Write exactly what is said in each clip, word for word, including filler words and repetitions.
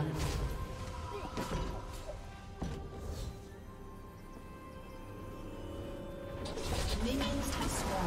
done. Minions have spawned.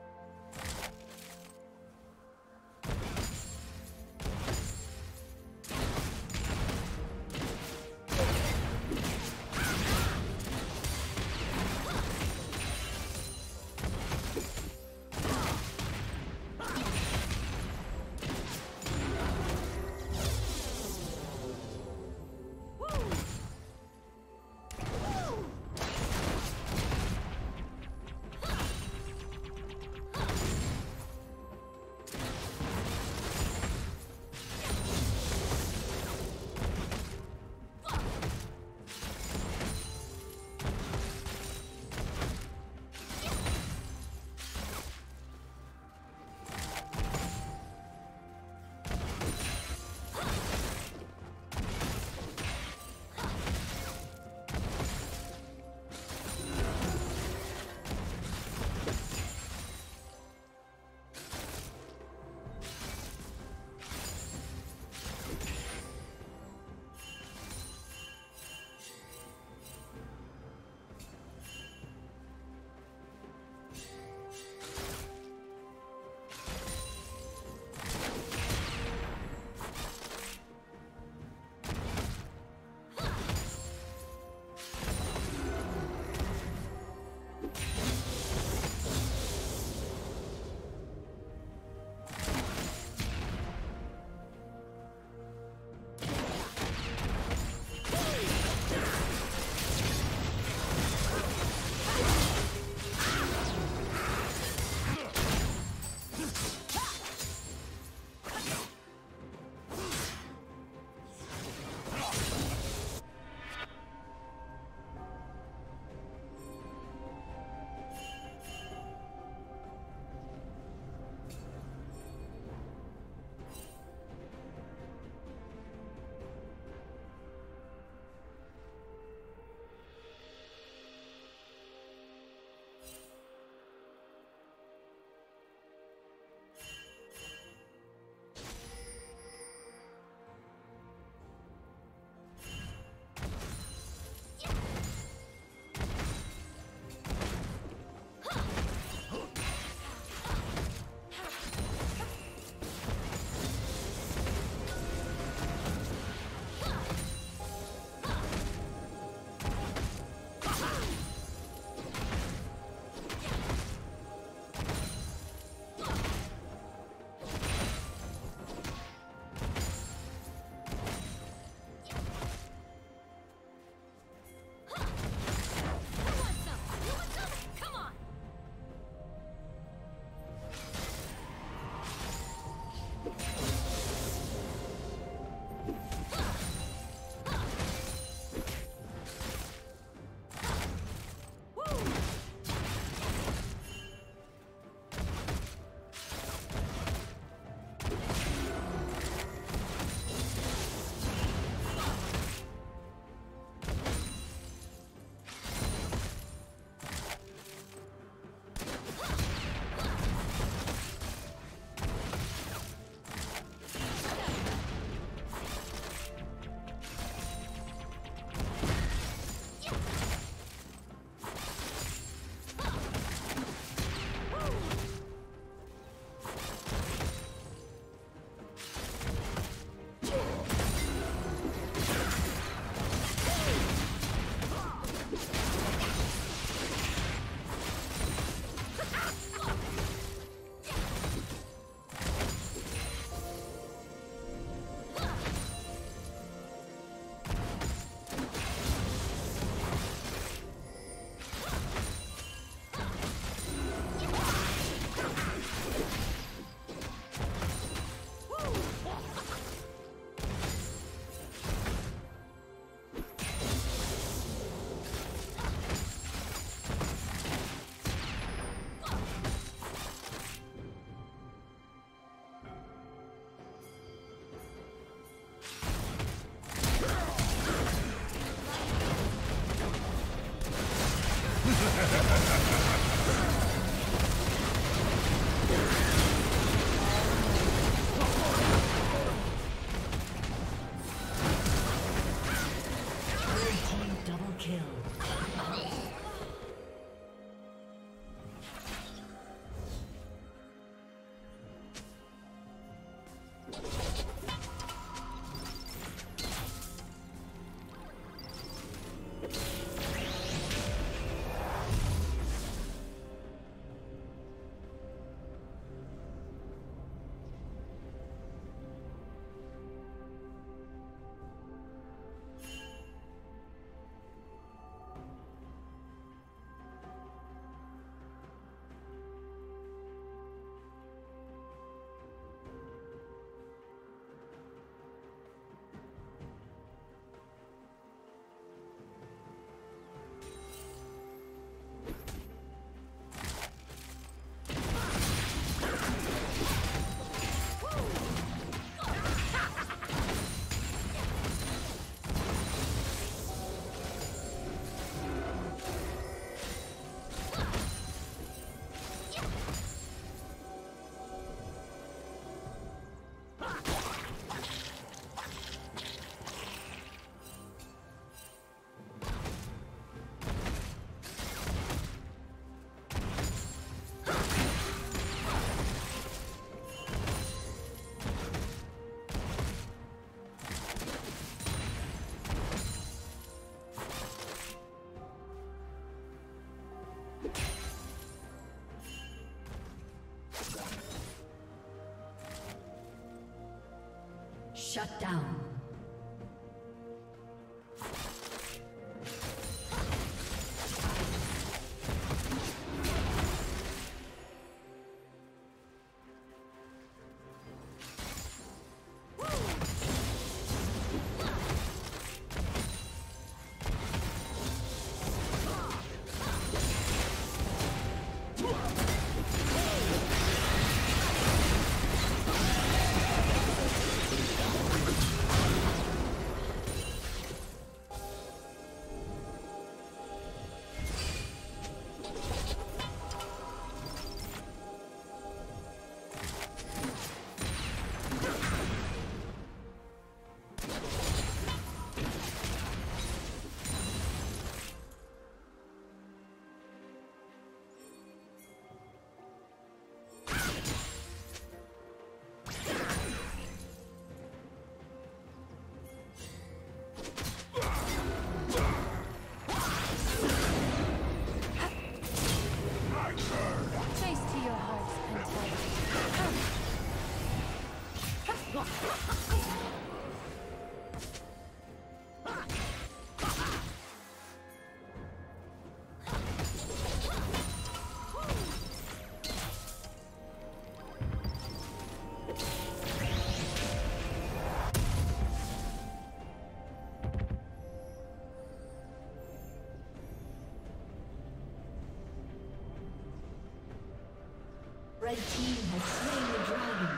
Shut down. Red team has slain the dragon.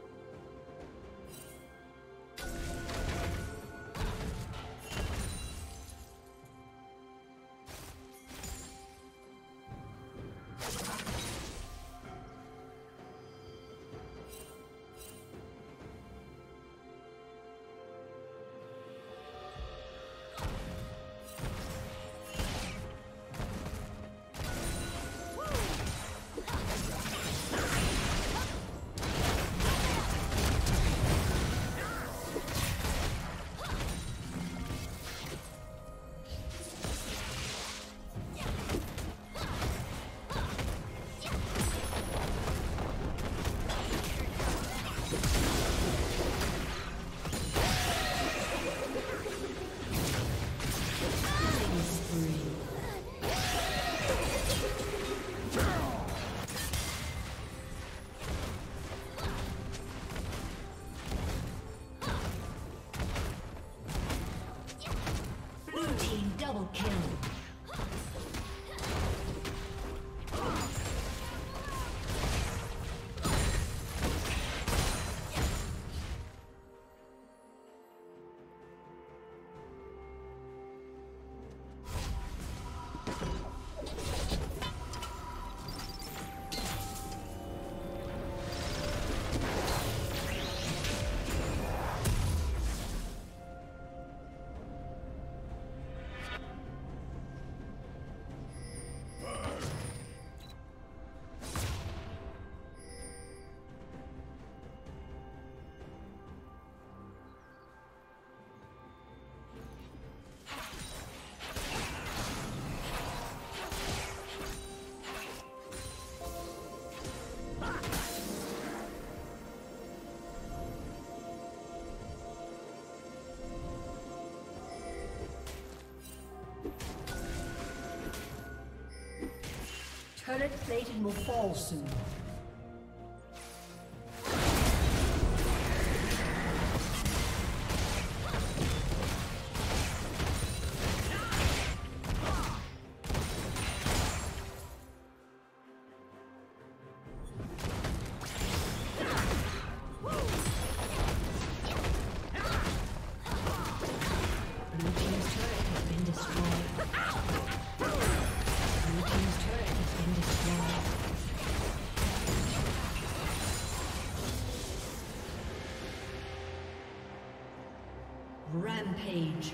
Double kill. Turret plating will fall soon. Rampage.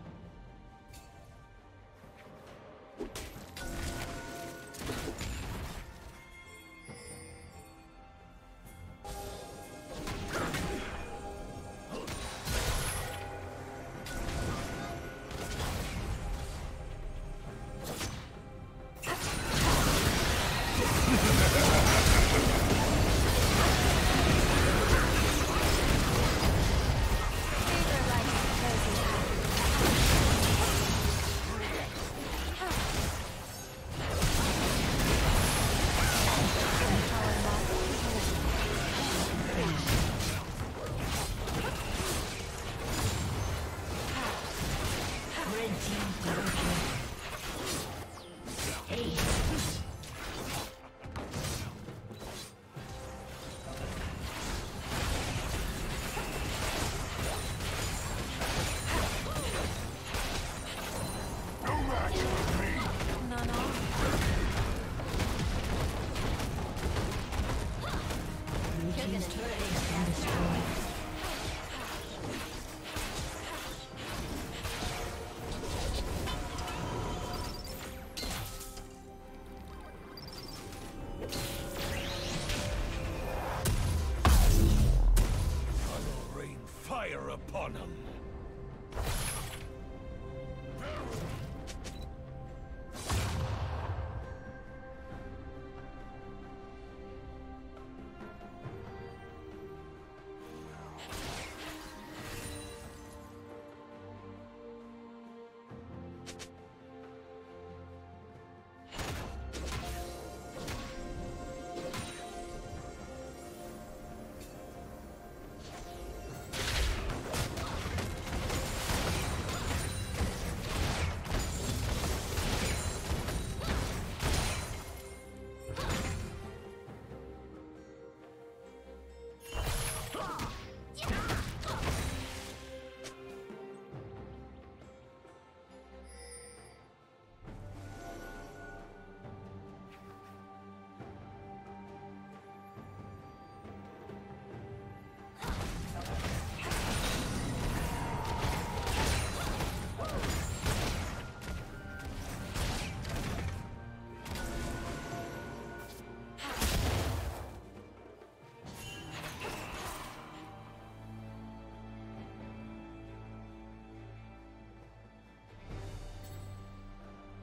Upon him.